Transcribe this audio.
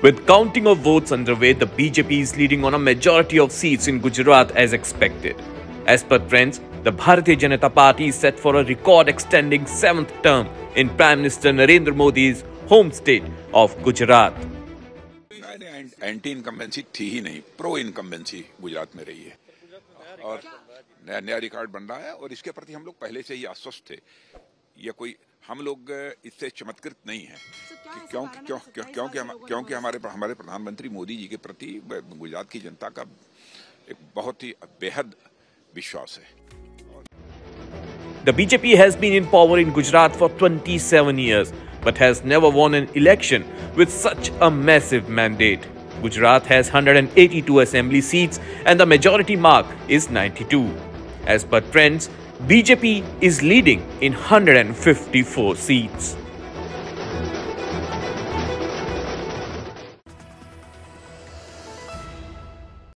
With counting of votes underway, the BJP is leading on a majority of seats in Gujarat as expected. As per trends, the Bharatiya Janata Party is set for a record-extending 7th term in Prime Minister Narendra Modi's home state of Gujarat. Anti-incumbency थी ही नहीं, pro-incumbency Gujarat में रही है और नया record बन रहा है और इसके प्रति हम लोग पहले से ही आश्वस्त थे। यह कोई हम लोग इससे चमत्कृत नहीं है क्योंकि हमारे प्रधानमंत्री मोदी जी के प्रति गुजरात की जनता का एक बहुत ही बेहद विश्वास है। The BJP has been in power in Gujarat for 27 years but has never won an election with such a massive mandate. Gujarat has 182 assembly seats and the majority mark is 92. As per trends, BJP is leading in 154 seats.